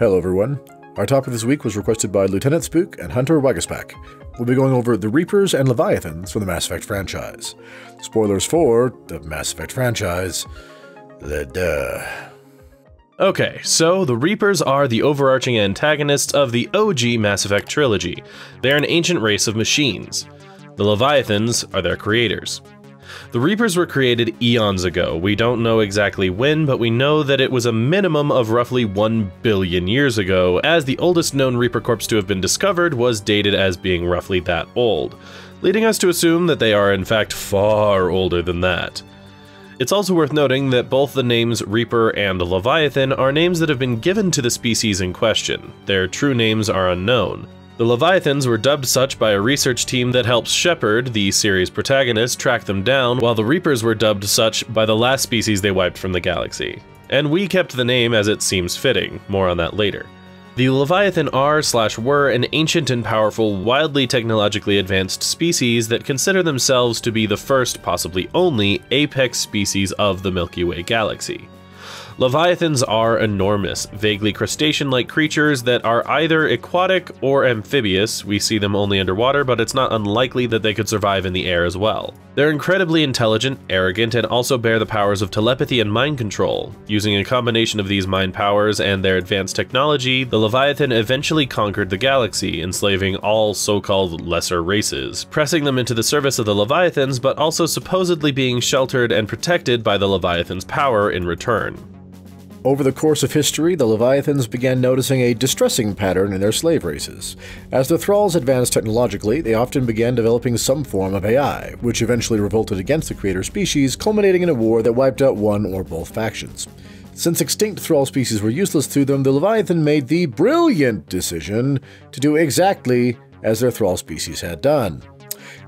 Hello everyone. Our topic this week was requested by Lieutenant Spook and Hunter Waguespack. We'll be going over the Reapers and Leviathans from the Mass Effect franchise. Spoilers for the Mass Effect franchise. Okay, so the Reapers are the overarching antagonists of the OG Mass Effect trilogy. They're an ancient race of machines. The Leviathans are their creators. The Reapers were created eons ago. We don't know exactly when, but we know that it was a minimum of roughly 1 billion years ago, as the oldest known Reaper corpse to have been discovered was dated as being roughly that old, leading us to assume that they are in fact far older than that. It's also worth noting that both the names Reaper and Leviathan are names that have been given to the species in question. Their true names are unknown. The Leviathans were dubbed such by a research team that helps Shepard, the series protagonist, track them down, while the Reapers were dubbed such by the last species they wiped from the galaxy. And we kept the name as it seems fitting, more on that later. The Leviathan are/were an ancient and powerful, wildly technologically advanced species that consider themselves to be the first, possibly only, apex species of the Milky Way galaxy. Leviathans are enormous, vaguely crustacean-like creatures that are either aquatic or amphibious. We see them only underwater, but it's not unlikely that they could survive in the air as well. They're incredibly intelligent, arrogant, and also bear the powers of telepathy and mind control. Using a combination of these mind powers and their advanced technology, the Leviathan eventually conquered the galaxy, enslaving all so-called lesser races, pressing them into the service of the Leviathans, but also supposedly being sheltered and protected by the Leviathan's power in return. Over the course of history, the Leviathans began noticing a distressing pattern in their slave races. As the thralls advanced technologically, they often began developing some form of AI, which eventually revolted against the creator species, culminating in a war that wiped out one or both factions. Since extinct thrall species were useless to them, the Leviathan made the brilliant decision to do exactly as their thrall species had done.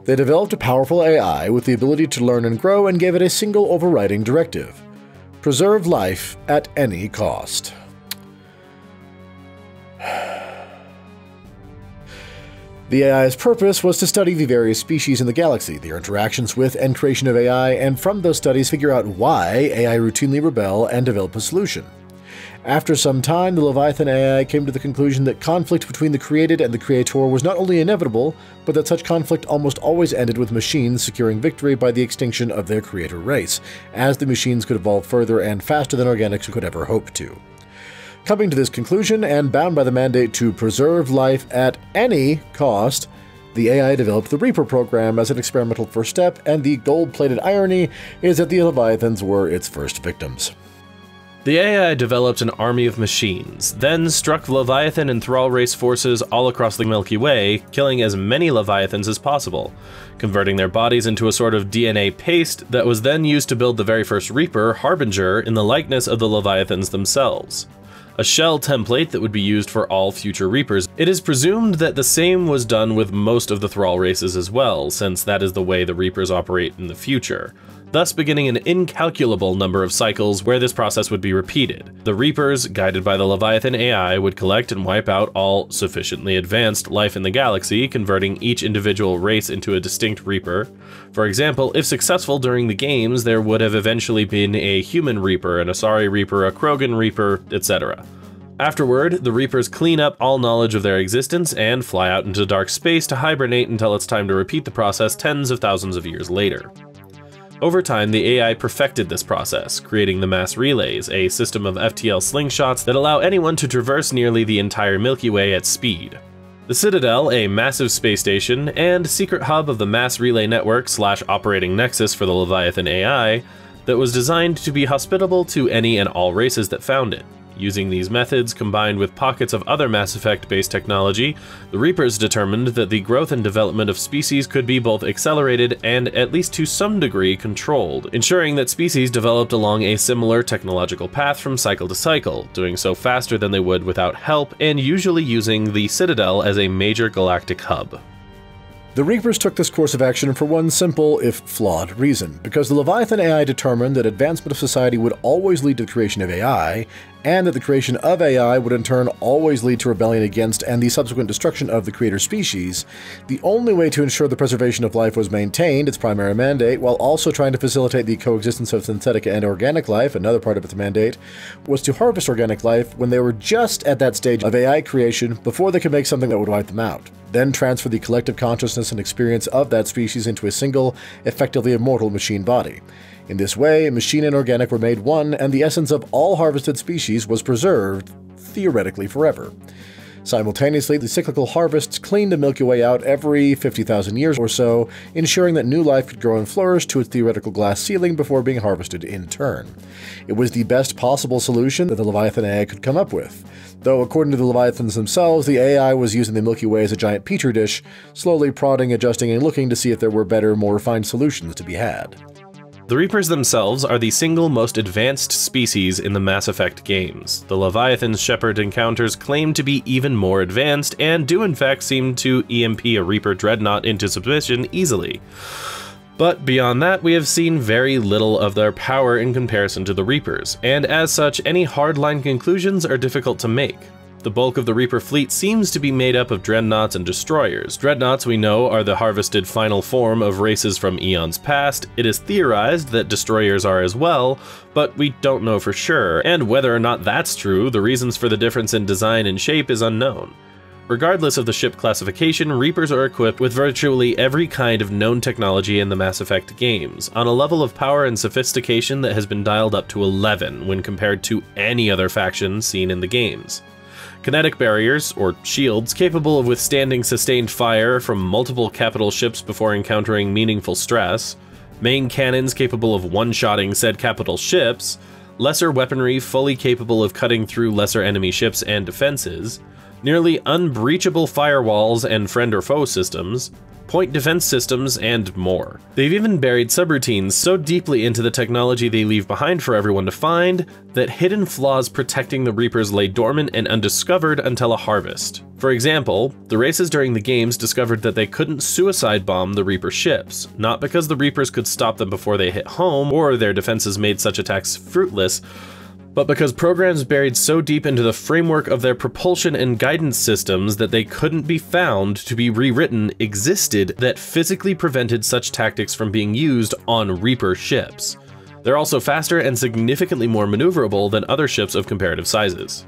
They developed a powerful AI with the ability to learn and grow and gave it a single overriding directive: preserve life at any cost. The AI's purpose was to study the various species in the galaxy, their interactions with and creation of AI, and from those studies figure out why AI routinely rebel and develop a solution. After some time, the Leviathan AI came to the conclusion that conflict between the created and the creator was not only inevitable, but that such conflict almost always ended with machines securing victory by the extinction of their creator race, as the machines could evolve further and faster than organics could ever hope to. Coming to this conclusion, and bound by the mandate to preserve life at any cost, the AI developed the Reaper program as an experimental first step, and the gold-plated irony is that the Leviathans were its first victims. The AI developed an army of machines, then struck Leviathan and Thrall race forces all across the Milky Way, killing as many Leviathans as possible, converting their bodies into a sort of DNA paste that was then used to build the very first Reaper, Harbinger, in the likeness of the Leviathans themselves. A shell template that would be used for all future Reapers. It is presumed that the same was done with most of the Thrall races as well, since that is the way the Reapers operate in the future, thus beginning an incalculable number of cycles where this process would be repeated. The Reapers, guided by the Leviathan AI, would collect and wipe out all sufficiently advanced life in the galaxy, converting each individual race into a distinct Reaper. For example, if successful during the games, there would have eventually been a human Reaper, an Asari Reaper, a Krogan Reaper, etc. Afterward, the Reapers clean up all knowledge of their existence and fly out into dark space to hibernate until it's time to repeat the process tens of thousands of years later. Over time, the AI perfected this process, creating the Mass Relays, a system of FTL slingshots that allow anyone to traverse nearly the entire Milky Way at speed. The Citadel, a massive space station, and secret hub of the Mass Relay Network/Operating Nexus for the Leviathan AI, that was designed to be hospitable to any and all races that found it. Using these methods, combined with pockets of other Mass Effect-based technology, the Reapers determined that the growth and development of species could be both accelerated and, at least to some degree, controlled, ensuring that species developed along a similar technological path from cycle to cycle, doing so faster than they would without help, and usually using the Citadel as a major galactic hub. The Reapers took this course of action for one simple, if flawed, reason: because the Leviathan AI determined that advancement of society would always lead to the creation of AI, and that the creation of AI would in turn always lead to rebellion against and the subsequent destruction of the creator species, the only way to ensure the preservation of life was maintained, its primary mandate, while also trying to facilitate the coexistence of synthetic and organic life, another part of its mandate, was to harvest organic life when they were just at that stage of AI creation before they could make something that would wipe them out, then transfer the collective consciousness and experience of that species into a single, effectively immortal machine body. In this way, machine and organic were made one, and the essence of all harvested species was preserved, theoretically forever. Simultaneously, the cyclical harvests cleaned the Milky Way out every 50,000 years or so, ensuring that new life could grow and flourish to its theoretical glass ceiling before being harvested in turn. It was the best possible solution that the Leviathan AI could come up with, though according to the Leviathans themselves, the AI was using the Milky Way as a giant petri dish, slowly prodding, adjusting, and looking to see if there were better, more refined solutions to be had. The Reapers themselves are the single most advanced species in the Mass Effect games. The Leviathan's Shepard encounters claim to be even more advanced and do in fact seem to EMP a Reaper dreadnought into submission easily. But beyond that, we have seen very little of their power in comparison to the Reapers, and as such, any hardline conclusions are difficult to make. The bulk of the Reaper fleet seems to be made up of dreadnoughts and destroyers. Dreadnoughts, we know, are the harvested final form of races from eons past. It is theorized that destroyers are as well, but we don't know for sure, and whether or not that's true, the reasons for the difference in design and shape is unknown. Regardless of the ship classification, Reapers are equipped with virtually every kind of known technology in the Mass Effect games, on a level of power and sophistication that has been dialed up to 11 when compared to any other faction seen in the games. Kinetic barriers, or shields, capable of withstanding sustained fire from multiple capital ships before encountering meaningful stress, main cannons capable of one-shotting said capital ships, lesser weaponry fully capable of cutting through lesser enemy ships and defenses, nearly unbreachable firewalls and friend or foe systems, point defense systems, and more. They've even buried subroutines so deeply into the technology they leave behind for everyone to find that hidden flaws protecting the Reapers lay dormant and undiscovered until a harvest. For example, the races during the games discovered that they couldn't suicide bomb the Reaper ships, not because the Reapers could stop them before they hit home or their defenses made such attacks fruitless, but because programs buried so deep into the framework of their propulsion and guidance systems that they couldn't be found to be rewritten existed that physically prevented such tactics from being used on Reaper ships. They're also faster and significantly more maneuverable than other ships of comparative sizes.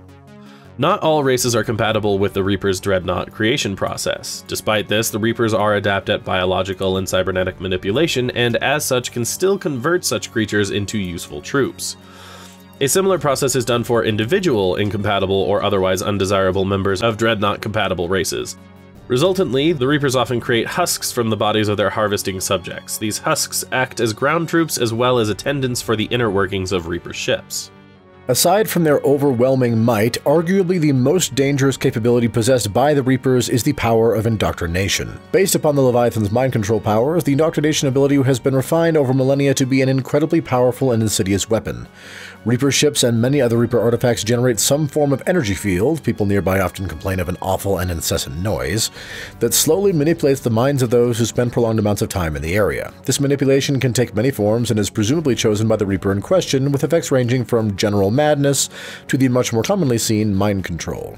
Not all races are compatible with the Reaper's dreadnought creation process. Despite this, the Reapers are adept at biological and cybernetic manipulation and as such can still convert such creatures into useful troops. A similar process is done for individual incompatible or otherwise undesirable members of dreadnought-compatible races. Resultantly, the Reapers often create husks from the bodies of their harvesting subjects. These husks act as ground troops as well as attendants for the inner workings of Reaper ships. Aside from their overwhelming might, arguably the most dangerous capability possessed by the Reapers is the power of indoctrination. Based upon the Leviathan's mind control powers, the indoctrination ability has been refined over millennia to be an incredibly powerful and insidious weapon. Reaper ships and many other Reaper artifacts generate some form of energy field, people nearby often complain of an awful and incessant noise, that slowly manipulates the minds of those who spend prolonged amounts of time in the area. This manipulation can take many forms and is presumably chosen by the Reaper in question, with effects ranging from general madness to the much more commonly seen mind control.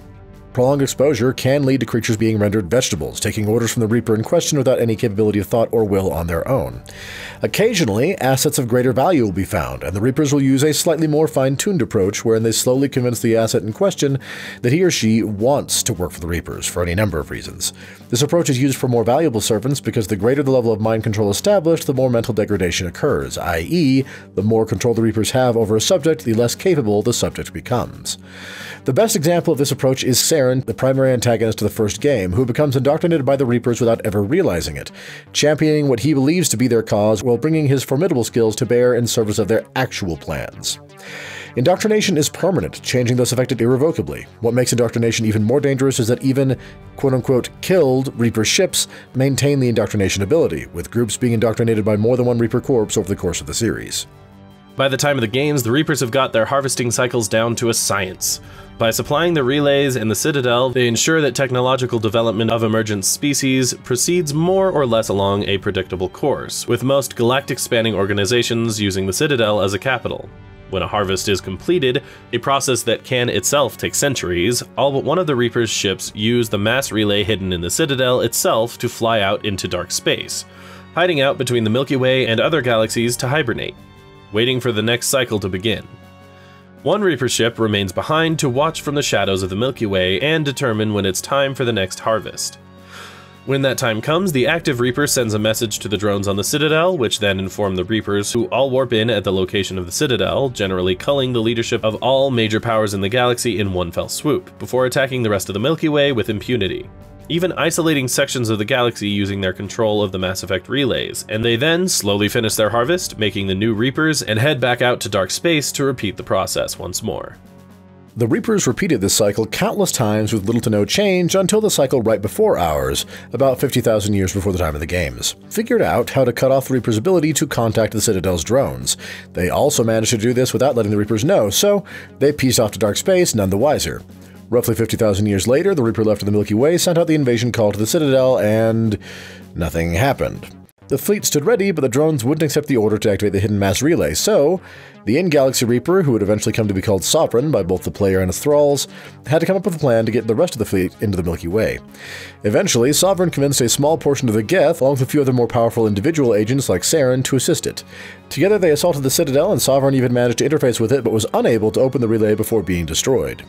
Prolonged exposure can lead to creatures being rendered vegetables, taking orders from the Reaper in question without any capability of thought or will on their own. Occasionally, assets of greater value will be found, and the Reapers will use a slightly more fine-tuned approach wherein they slowly convince the asset in question that he or she wants to work for the Reapers for any number of reasons. This approach is used for more valuable servants because the greater the level of mind control established, the more mental degradation occurs, i.e., the more control the Reapers have over a subject, the less capable the subject becomes. The best example of this approach is Saren, the primary antagonist of the first game, who becomes indoctrinated by the Reapers without ever realizing it, championing what he believes to be their cause while bringing his formidable skills to bear in service of their actual plans. Indoctrination is permanent, changing those affected irrevocably. What makes indoctrination even more dangerous is that even quote-unquote killed Reaper ships maintain the indoctrination ability, with groups being indoctrinated by more than one Reaper corpse over the course of the series. By the time of the games, the Reapers have got their harvesting cycles down to a science. By supplying the relays and the Citadel, they ensure that technological development of emergent species proceeds more or less along a predictable course, with most galactic-spanning organizations using the Citadel as a capital. When a harvest is completed, a process that can itself take centuries, all but one of the Reaper's ships use the mass relay hidden in the Citadel itself to fly out into dark space, hiding out between the Milky Way and other galaxies to hibernate, waiting for the next cycle to begin. One Reaper ship remains behind to watch from the shadows of the Milky Way and determine when it's time for the next harvest. When that time comes, the active Reaper sends a message to the drones on the Citadel, which then inform the Reapers, who all warp in at the location of the Citadel, generally culling the leadership of all major powers in the galaxy in one fell swoop, before attacking the rest of the Milky Way with impunity, even isolating sections of the galaxy using their control of the Mass Effect relays, and they then slowly finish their harvest, making the new Reapers, and head back out to dark space to repeat the process once more. The Reapers repeated this cycle countless times with little to no change until the cycle right before ours, about 50,000 years before the time of the games, figured out how to cut off the Reapers' ability to contact the Citadel's drones. They also managed to do this without letting the Reapers know, so they peaced off to dark space, none the wiser. Roughly 50,000 years later, the Reaper left of the Milky Way, sent out the invasion call to the Citadel, and nothing happened. The fleet stood ready, but the drones wouldn't accept the order to activate the hidden mass relay, so the in-galaxy Reaper, who would eventually come to be called Sovereign by both the player and his thralls, had to come up with a plan to get the rest of the fleet into the Milky Way. Eventually, Sovereign convinced a small portion of the Geth, along with a few other more powerful individual agents like Saren, to assist it. Together they assaulted the Citadel, and Sovereign even managed to interface with it, but was unable to open the relay before being destroyed.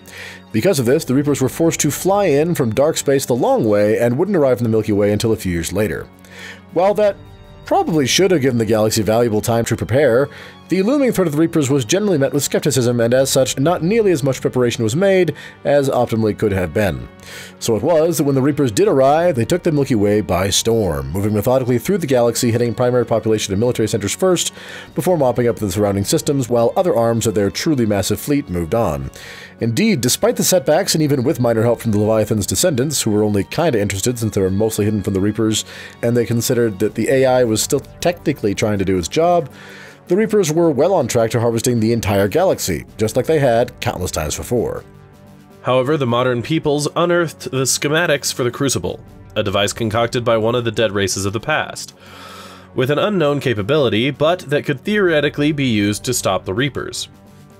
Because of this, the Reapers were forced to fly in from dark space the long way and wouldn't arrive in the Milky Way until a few years later. While that probably should have given the galaxy valuable time to prepare, the looming threat of the Reapers was generally met with skepticism, and as such, not nearly as much preparation was made as optimally could have been. So it was that when the Reapers did arrive, they took the Milky Way by storm, moving methodically through the galaxy, hitting primary population and military centers first, before mopping up the surrounding systems while other arms of their truly massive fleet moved on. Indeed, despite the setbacks, and even with minor help from the Leviathan's descendants, who were only kinda interested since they were mostly hidden from the Reapers, and they considered that the AI was still technically trying to do its job, the Reapers were well on track to harvesting the entire galaxy, just like they had countless times before. However, the modern peoples unearthed the schematics for the Crucible, a device concocted by one of the dead races of the past, with an unknown capability, but that could theoretically be used to stop the Reapers.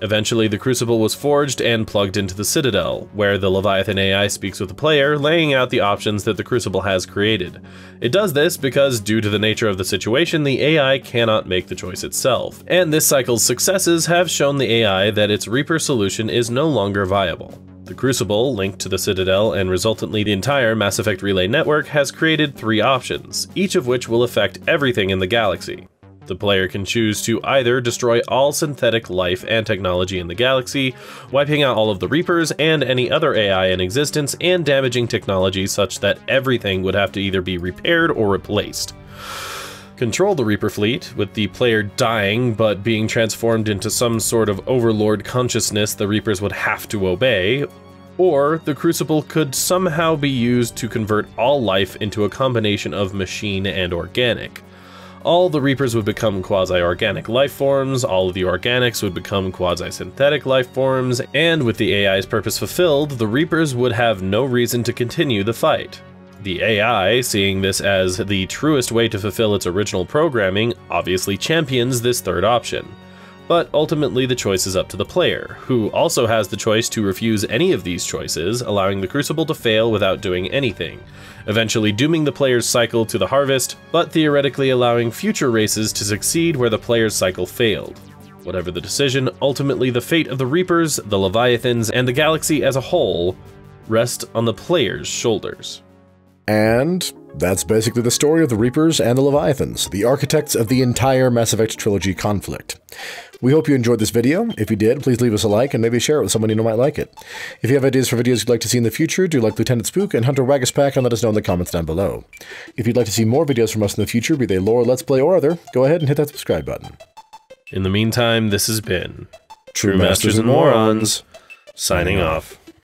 Eventually, the Crucible was forged and plugged into the Citadel, where the Leviathan AI speaks with the player, laying out the options that the Crucible has created. It does this because, due to the nature of the situation, the AI cannot make the choice itself, and this cycle's successes have shown the AI that its Reaper solution is no longer viable. The Crucible, linked to the Citadel and resultantly the entire Mass Effect relay network, has created three options, each of which will affect everything in the galaxy. The player can choose to either destroy all synthetic life and technology in the galaxy, wiping out all of the Reapers and any other AI in existence, and damaging technology such that everything would have to either be repaired or replaced. Control the Reaper fleet, with the player dying but being transformed into some sort of overlord consciousness the Reapers would have to obey, or the Crucible could somehow be used to convert all life into a combination of machine and organic. All the Reapers would become quasi-organic life forms, all of the organics would become quasi-synthetic life forms, and with the AI's purpose fulfilled, the Reapers would have no reason to continue the fight. The AI, seeing this as the truest way to fulfill its original programming, obviously champions this third option. But ultimately the choice is up to the player, who also has the choice to refuse any of these choices, allowing the Crucible to fail without doing anything, eventually dooming the player's cycle to the harvest, but theoretically allowing future races to succeed where the player's cycle failed. Whatever the decision, ultimately the fate of the Reapers, the Leviathans, and the galaxy as a whole rest on the player's shoulders. And that's basically the story of the Reapers and the Leviathans, the architects of the entire Mass Effect trilogy conflict. We hope you enjoyed this video. If you did, please leave us a like and maybe share it with someone you know might like it. If you have ideas for videos you'd like to see in the future, do like Lieutenant Spook and Hunter Waguespack and let us know in the comments down below. If you'd like to see more videos from us in the future, be they lore, let's play, or other, go ahead and hit that subscribe button. In the meantime, this has been True Masters and Morons, signing off.